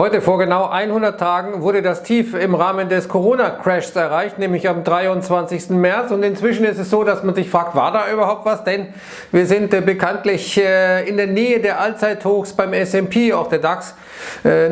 Heute vor genau 100 Tagen wurde das Tief im Rahmen des Corona-Crashs erreicht, nämlich am 23. März. Und inzwischen ist es so, dass man sich fragt, war da überhaupt was? Denn wir sind bekanntlich in der Nähe der Allzeithochs beim S&P, auch der DAX,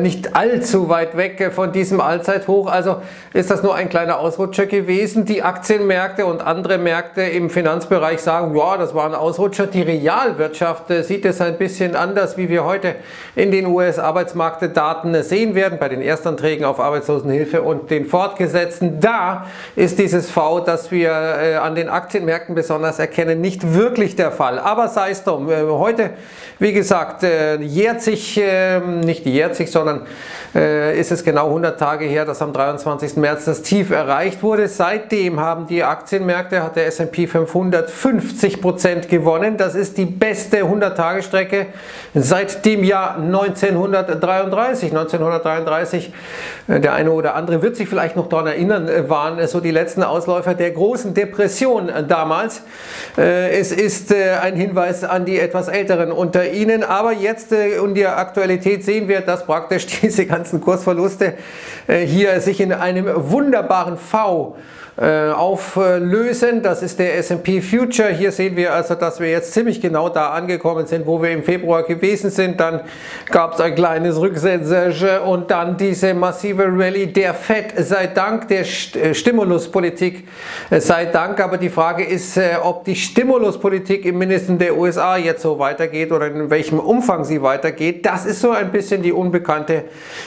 nicht allzu weit weg von diesem Allzeithoch. Also ist das nur ein kleiner Ausrutscher gewesen. Die Aktienmärkte und andere Märkte im Finanzbereich sagen, ja, das war ein Ausrutscher. Die Realwirtschaft sieht es ein bisschen anders, wie wir heute in den US-Arbeitsmarktdaten sehen werden, bei den Erstanträgen auf Arbeitslosenhilfe und den fortgesetzten. Da ist dieses V, das wir an den Aktienmärkten besonders erkennen, nicht wirklich der Fall. Aber sei es drum. Heute, wie gesagt, ist es genau 100 Tage her, dass am 23. März das Tief erreicht wurde. Seitdem haben die Aktienmärkte, hat der S&P 500 50% gewonnen. Das ist die beste 100-Tage-Strecke seit dem Jahr 1933. 1933, der eine oder andere wird sich vielleicht noch daran erinnern, waren so die letzten Ausläufer der großen Depression damals. Es ist ein Hinweis an die etwas Älteren unter Ihnen, aber jetzt in der Aktualität sehen wir, dass praktisch diese ganzen Kursverluste hier sich in einem wunderbaren V auflösen. Das ist der S&P Future. Hier sehen wir also, dass wir jetzt ziemlich genau da angekommen sind, wo wir im Februar gewesen sind. Dann gab es ein kleines Rücksetzage und dann diese massive Rallye der Fed sei Dank, der Stimuluspolitik sei Dank. Aber die Frage ist, ob die Stimuluspolitik im Mindesten der USA jetzt so weitergeht oder in welchem Umfang sie weitergeht. Das ist so ein bisschen die Unbekannte,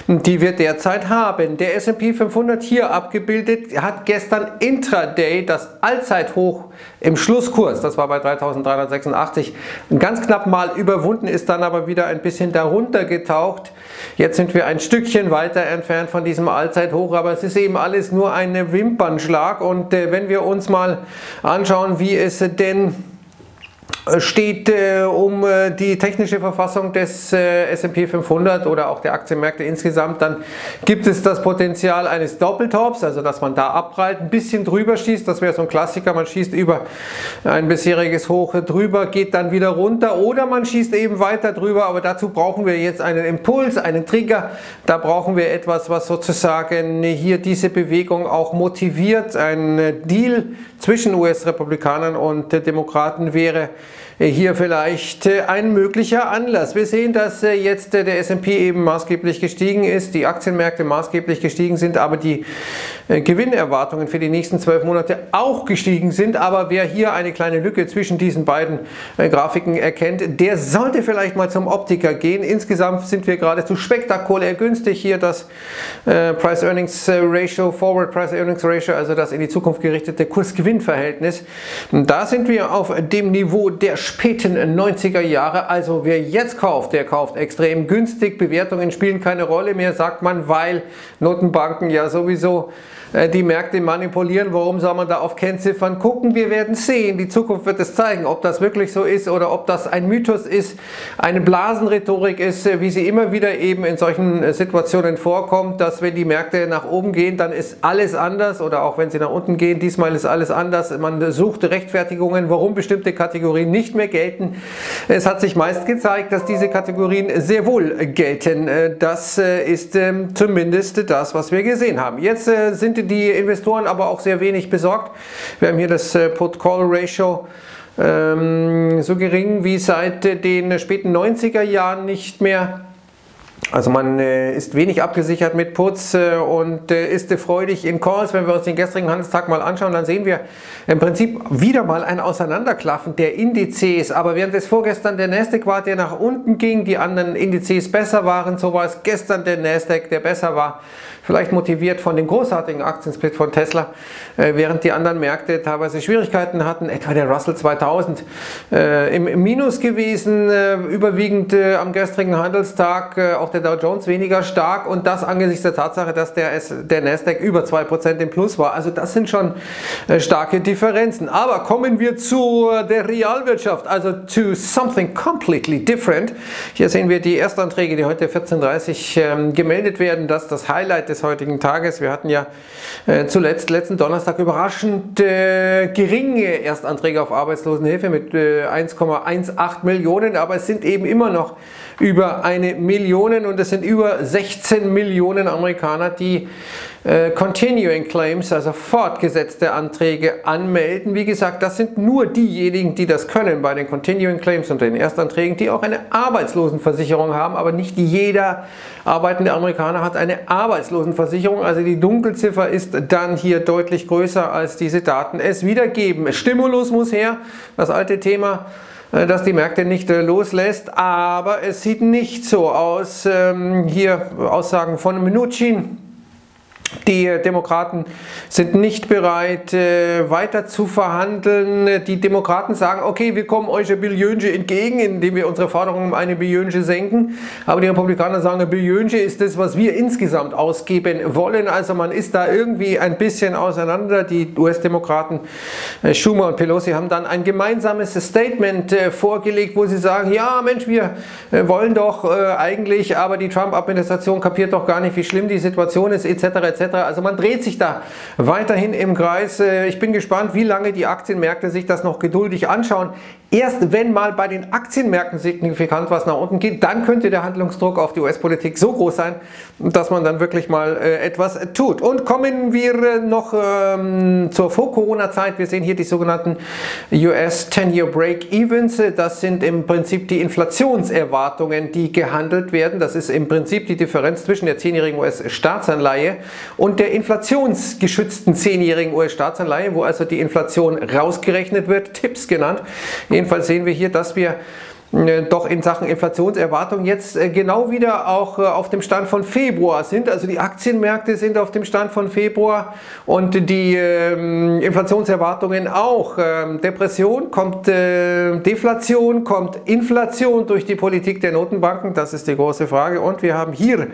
die wir derzeit haben. Der S&P 500 hier abgebildet hat gestern Intraday das Allzeithoch im Schlusskurs, das war bei 3.386, ganz knapp mal überwunden, ist dann aber wieder ein bisschen darunter getaucht. Jetzt sind wir ein Stückchen weiter entfernt von diesem Allzeithoch, aber es ist eben alles nur ein Wimpernschlag. Und wenn wir uns mal anschauen, wie es denn steht um die technische Verfassung des S&P 500 oder auch der Aktienmärkte insgesamt, dann gibt es das Potenzial eines Doppeltops, also dass man da abprallt, ein bisschen drüber schießt, das wäre so ein Klassiker, man schießt über ein bisheriges Hoch drüber, geht dann wieder runter oder man schießt eben weiter drüber, aber dazu brauchen wir jetzt einen Impuls, einen Trigger, da brauchen wir etwas, was sozusagen hier diese Bewegung auch motiviert. Ein Deal zwischen US-Republikanern und Demokraten wäre hier vielleicht ein möglicher Anlass. Wir sehen, dass jetzt der S&P eben maßgeblich gestiegen ist, die Aktienmärkte maßgeblich gestiegen sind, aber die Gewinnerwartungen für die nächsten 12 Monate auch gestiegen sind. Aber wer hier eine kleine Lücke zwischen diesen beiden Grafiken erkennt, der sollte vielleicht mal zum Optiker gehen. Insgesamt sind wir geradezu spektakulär günstig hier, das Price-Earnings-Ratio, Forward-Price-Earnings-Ratio, also das in die Zukunft gerichtete Kurs-Gewinn-Verhältnis. Da sind wir auf dem Niveau der späten 90er Jahre. Also wer jetzt kauft, der kauft extrem günstig. Bewertungen spielen keine Rolle mehr, sagt man, weil Notenbanken ja sowieso die Märkte manipulieren. Warum soll man da auf Kennziffern gucken? Wir werden sehen. Die Zukunft wird es zeigen, ob das wirklich so ist oder ob das ein Mythos ist, eine Blasenrhetorik ist, wie sie immer wieder eben in solchen Situationen vorkommt, dass wenn die Märkte nach oben gehen, dann ist alles anders, oder auch wenn sie nach unten gehen, diesmal ist alles anders. Man sucht Rechtfertigungen, warum bestimmte Kategorien nicht mehr gelten. Es hat sich meist gezeigt, dass diese Kategorien sehr wohl gelten. Das ist zumindest das, was wir gesehen haben. Jetzt sind die Investoren aber auch sehr wenig besorgt. Wir haben hier das Put-Call-Ratio so gering wie seit den späten 90er Jahren nicht mehr. Also man ist wenig abgesichert mit Puts und ist freudig in Calls. Wenn wir uns den gestrigen Handelstag mal anschauen, dann sehen wir im Prinzip wieder mal ein Auseinanderklaffen der Indizes. Aber während es vorgestern der Nasdaq war, der nach unten ging, die anderen Indizes besser waren, so war es gestern der Nasdaq, der besser war. Vielleicht motiviert von dem großartigen Aktiensplit von Tesla, während die anderen Märkte teilweise Schwierigkeiten hatten. Etwa der Russell 2000 im Minus gewesen, überwiegend am gestrigen Handelstag, auch der Dow Jones weniger stark, und das angesichts der Tatsache, dass der Nasdaq über 2% im Plus war. Also das sind schon starke Differenzen. Aber kommen wir zu der Realwirtschaft, also to something completely different. Hier sehen wir die Erstanträge, die heute 14.30 Uhr gemeldet werden. Das ist das Highlight des heutigen Tages. Wir hatten ja zuletzt letzten Donnerstag überraschend geringe Erstanträge auf Arbeitslosenhilfe mit 1,18 Millionen, aber es sind eben immer noch über eine Million. Millionen, und das sind über 16 Millionen Amerikaner, die Continuing Claims, also fortgesetzte Anträge, anmelden. Wie gesagt, das sind nur diejenigen, die das können bei den Continuing Claims und den Erstanträgen, die auch eine Arbeitslosenversicherung haben, aber nicht jeder arbeitende Amerikaner hat eine Arbeitslosenversicherung, also die Dunkelziffer ist dann hier deutlich größer, als diese Daten es wiedergeben. Stimulus muss her, das alte Thema, dass die Märkte nicht loslässt, aber es sieht nicht so aus. Hier Aussagen von Mnuchin: Die Demokraten sind nicht bereit, weiter zu verhandeln. Die Demokraten sagen, okay, wir kommen euch eine Billionche entgegen, indem wir unsere Forderung um eine Billionche senken. Aber die Republikaner sagen, eine Billionche ist das, was wir insgesamt ausgeben wollen. Also man ist da irgendwie ein bisschen auseinander. Die US-Demokraten Schumer und Pelosi haben dann ein gemeinsames Statement vorgelegt, wo sie sagen, ja Mensch, wir wollen doch eigentlich, aber die Trump-Administration kapiert doch gar nicht, wie schlimm die Situation ist, etc. etc. Also man dreht sich da weiterhin im Kreis. Ich bin gespannt, wie lange die Aktienmärkte sich das noch geduldig anschauen. Erst wenn mal bei den Aktienmärkten signifikant was nach unten geht, dann könnte der Handlungsdruck auf die US-Politik so groß sein, dass man dann wirklich mal etwas tut. Und kommen wir noch zur Vor-Corona-Zeit. Wir sehen hier die sogenannten US 10-Year Break-Evens. Das sind im Prinzip die Inflationserwartungen, die gehandelt werden. Das ist im Prinzip die Differenz zwischen der 10-jährigen US-Staatsanleihe und der inflationsgeschützten 10-jährigen US-Staatsanleihe, wo also die Inflation rausgerechnet wird, TIPS genannt. Jedenfalls sehen wir hier, dass wir doch in Sachen Inflationserwartung jetzt genau wieder auch auf dem Stand von Februar sind. Also die Aktienmärkte sind auf dem Stand von Februar und die Inflationserwartungen auch. Depression kommt Deflation, kommt Inflation durch die Politik der Notenbanken? Das ist die große Frage. Und wir haben hier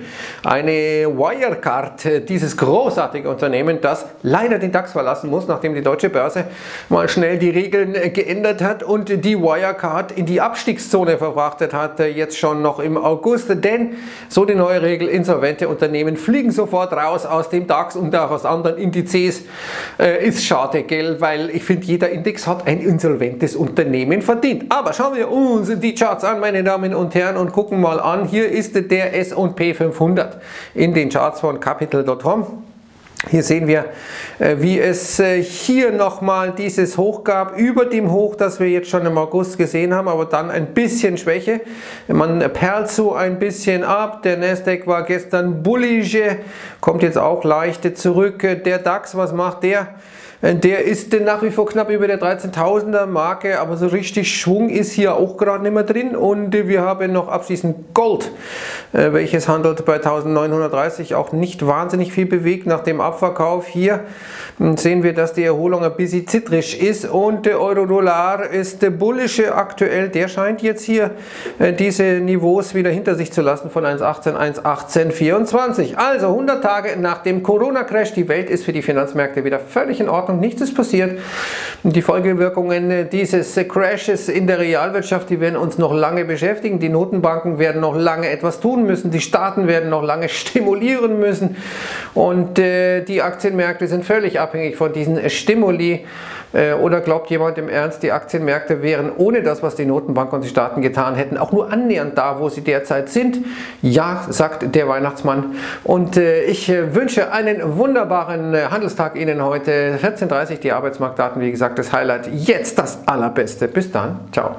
eine Wirecard, dieses großartige Unternehmen, das leider den DAX verlassen muss, nachdem die deutsche Börse mal schnell die Regeln geändert hat und die Wirecard in die Abstiegszone verfrachtet hat, jetzt schon noch im August, denn so die neue Regel, insolvente Unternehmen fliegen sofort raus aus dem DAX und auch aus anderen Indizes. Ist schade, gell, weil ich finde, jeder Index hat ein insolventes Unternehmen verdient. Aber schauen wir uns die Charts an, meine Damen und Herren, und gucken mal an, hier ist der S&P 500 in den Charts von Capital.com. Hier sehen wir, wie es hier nochmal dieses Hoch gab, über dem Hoch, das wir jetzt schon im August gesehen haben, aber dann ein bisschen Schwäche. Man perlt so ein bisschen ab. Der Nasdaq war gestern bullish, kommt jetzt auch leicht zurück. Der DAX, was macht der? Der ist nach wie vor knapp über der 13.000er Marke, aber so richtig Schwung ist hier auch gerade nicht mehr drin. Und wir haben noch abschließend Gold, welches handelt bei 1930, auch nicht wahnsinnig viel bewegt nach dem Abverkauf. Hier sehen wir, dass die Erholung ein bisschen zittrig ist und der Euro-Dollar ist der bullische aktuell. Der scheint jetzt hier diese Niveaus wieder hinter sich zu lassen von 1,18, 1,18, 24. Also 100 Tage nach dem Corona-Crash. Die Welt ist für die Finanzmärkte wieder völlig in Ordnung. Nichts ist passiert. Die Folgewirkungen dieses Crashes in der Realwirtschaft, die werden uns noch lange beschäftigen. Die Notenbanken werden noch lange etwas tun müssen. Die Staaten werden noch lange stimulieren müssen. Und die Aktienmärkte sind völlig abhängig von diesen Stimuli. Oder glaubt jemand im Ernst, die Aktienmärkte wären ohne das, was die Notenbank und die Staaten getan hätten, auch nur annähernd da, wo sie derzeit sind? Ja, sagt der Weihnachtsmann. Und ich wünsche einen wunderbaren Handelstag Ihnen heute. 14:30 Uhr die Arbeitsmarktdaten, wie gesagt, das Highlight. Jetzt das Allerbeste. Bis dann. Ciao.